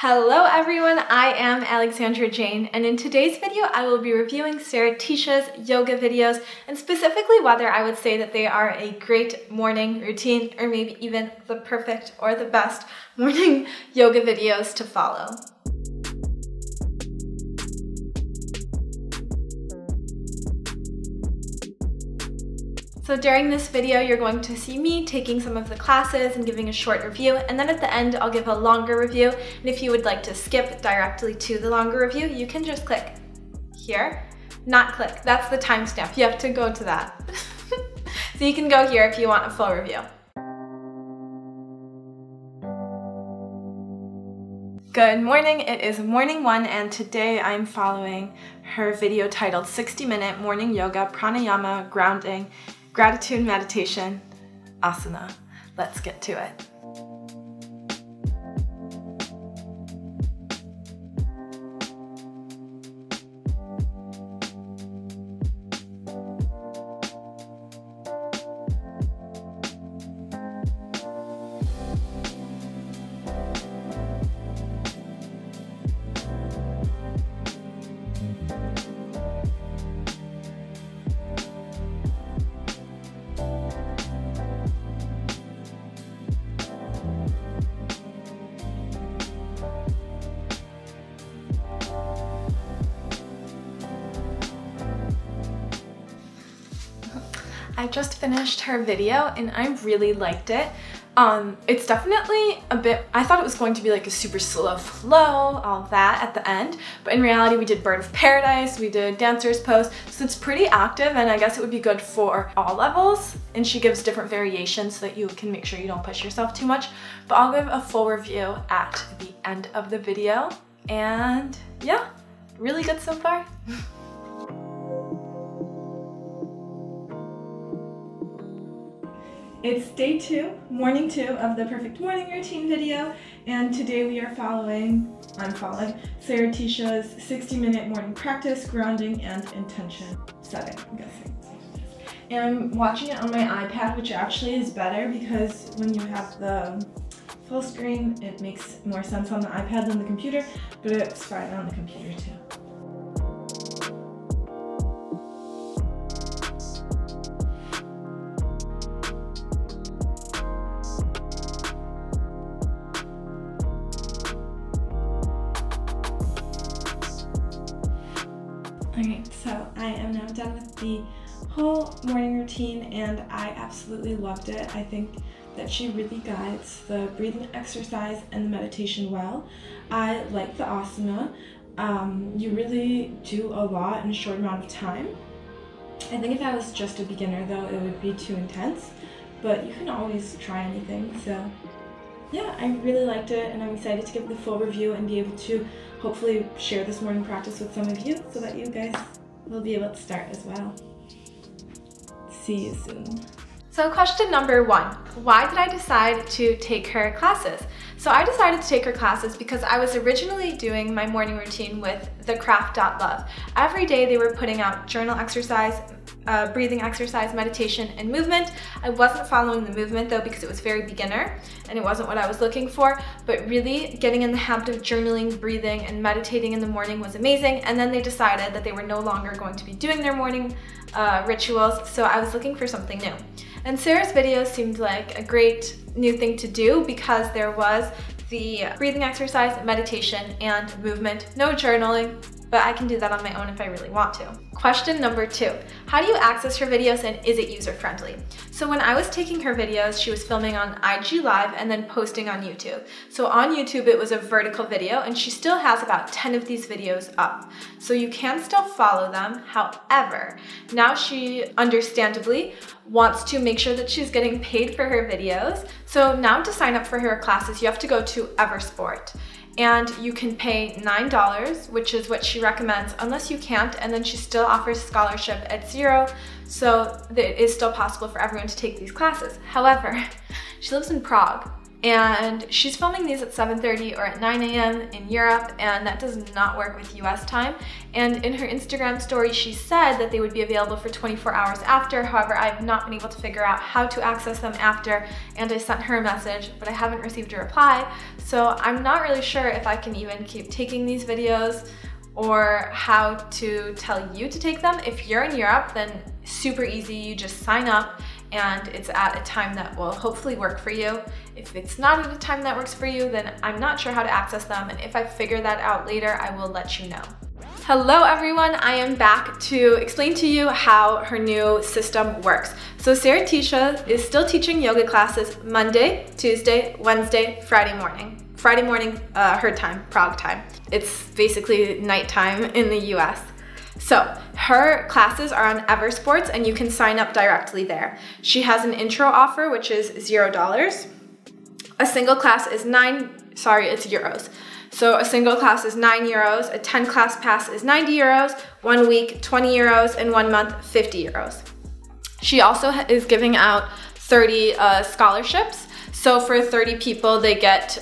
Hello everyone, I am Alexandra Jane, and in today's video I will be reviewing Sara Ticha's yoga videos, and specifically whether I would say that they are a great morning routine or maybe even the perfect or the best morning yoga videos to follow. So during this video, you're going to see me taking some of the classes and giving a short review, and then at the end, I'll give a longer review. And if you would like to skip directly to the longer review, you can just click here. Not click, that's the timestamp. You have to go to that. So you can go here if you want a full review. Good morning, it is morning one, and today I'm following her video titled 60-Minute Morning Yoga, Pranayama, Grounding, Gratitude Meditation, Asana. Let's get to it. I just finished her video and I really liked it. It's definitely a bit, I thought it was going to be like a super slow flow, all that at the end, but in reality we did Bird of Paradise, we did Dancer's Pose, so it's pretty active and I guess it would be good for all levels, and she gives different variations so that you can make sure you don't push yourself too much, but I'll give a full review at the end of the video, and yeah, really good so far. It's day two, morning two of the perfect morning routine video, and today we are I'm following Sara Ticha's 60-minute morning practice, grounding, and intention setting, I'm guessing. And I'm watching it on my iPad, which actually is better because when you have the full screen, it makes more sense on the iPad than the computer, but it's fine on the computer too. Alright, so I am now done with the whole morning routine and I absolutely loved it. I think that she really guides the breathing exercise and the meditation well. I like the asana. You really do a lot in a short amount of time. I think if I was just a beginner though, it would be too intense, but you can always try anything, so yeah, I really liked it and I'm excited to give the full review and be able to hopefully share this morning practice with some of you so that you guys will be able to start as well. See you soon. So question number one, why did I decide to take her classes? So I decided to take her classes because I was originally doing my morning routine with thecraft.love. Every day they were putting out journal exercise, breathing exercise, meditation, and movement. I wasn't following the movement though because it was very beginner and it wasn't what I was looking for, but really getting in the habit of journaling, breathing, and meditating in the morning was amazing, and then they decided that they were no longer going to be doing their morning rituals, so I was looking for something new. And Sara's videos seemed like a great new thing to do because there was the breathing exercise, meditation, and movement, no journaling, but I can do that on my own if I really want to. Question number two, how do you access her videos and is it user-friendly? So when I was taking her videos, she was filming on IG Live and then posting on YouTube. So on YouTube, it was a vertical video and she still has about 10 of these videos up. So you can still follow them. However, now she understandably wants to make sure that she's getting paid for her videos. So now to sign up for her classes, you have to go to Eversport. And you can pay $9, which is what she recommends, unless you can't, and then she still offers scholarship at 0, so it is still possible for everyone to take these classes. However, she lives in Prague, and she's filming these at 7:30 or at 9 a.m. in Europe, and that does not work with US time. And in her Instagram story, she said that they would be available for 24 hours after. However, I've not been able to figure out how to access them after, and I sent her a message, but I haven't received a reply. So I'm not really sure if I can even keep taking these videos or how to tell you to take them. If you're in Europe, then super easy, you just sign up and it's at a time that will hopefully work for you. If it's not at a time that works for you, then I'm not sure how to access them, and if I figure that out later, I will let you know. Hello everyone, I am back to explain to you how her new system works. So Sara Ticha is still teaching yoga classes Monday, Tuesday, Wednesday, Friday morning, her time, Prague time. It's basically nighttime in the US. So her classes are on Eversport, and you can sign up directly there. She has an intro offer, which is $0. A single class is euros. So a single class is €9, a 10 class pass is €90, 1 week, €20, and 1 month, €50. She also is giving out 30 scholarships. So for 30 people, they get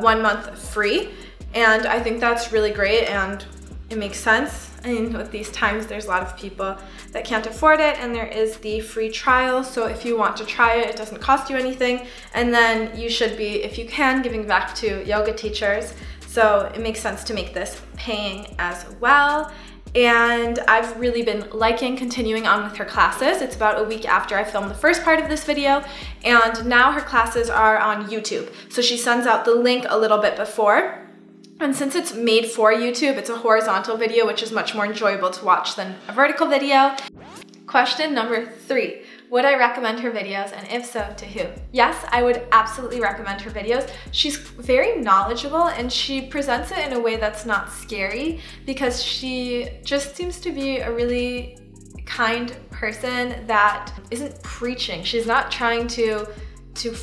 1 month free. And I think that's really great, and it makes sense. And with these times, there's a lot of people that can't afford it, and there is the free trial. So if you want to try it, it doesn't cost you anything. And then you should be, if you can, giving back to yoga teachers. So it makes sense to make this paying as well. And I've really been continuing on with her classes. It's about a week after I filmed the first part of this video, and now her classes are on YouTube. So she sends out the link a little bit before. And since it's made for YouTube, it's a horizontal video, which is much more enjoyable to watch than a vertical video. Question number 3. Would I recommend her videos, and if so, to who? Yes, I would absolutely recommend her videos. She's very knowledgeable, and she presents it in a way that's not scary, because she just seems to be a really kind person that isn't preaching. She's not trying to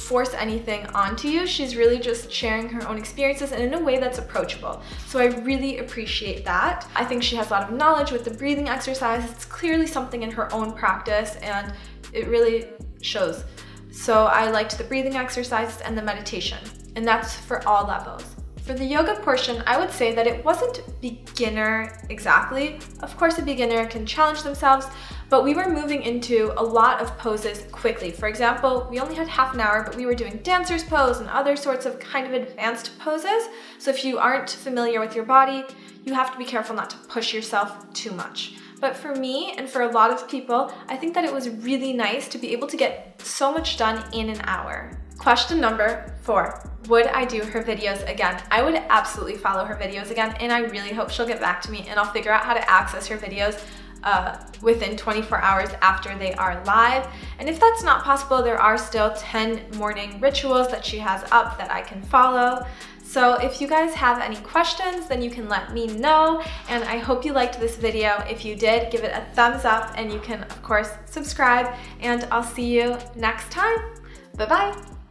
force anything onto you. She's really just sharing her own experiences, and in a way that's approachable. So I really appreciate that. I think she has a lot of knowledge with the breathing exercise. It's clearly something in her own practice, and it really shows. So I liked the breathing exercises and the meditation, and that's for all levels. For the yoga portion, I would say that it wasn't beginner exactly. Of course, a beginner can challenge themselves, but we were moving into a lot of poses quickly. For example, we only had half an hour, but we were doing dancer's pose and other sorts of kind of advanced poses. So if you aren't familiar with your body, you have to be careful not to push yourself too much. But for me, and for a lot of people, I think that it was really nice to be able to get so much done in an hour. Question number 4. Would I do her videos again? I would absolutely follow her videos again, and I really hope she'll get back to me, and I'll figure out how to access her videos within 24 hours after they are live. And if that's not possible, there are still 10 morning rituals that she has up that I can follow. So if you guys have any questions, then you can let me know, and I hope you liked this video. If you did, give it a thumbs up, and you can, of course, subscribe, and I'll see you next time. Bye-bye.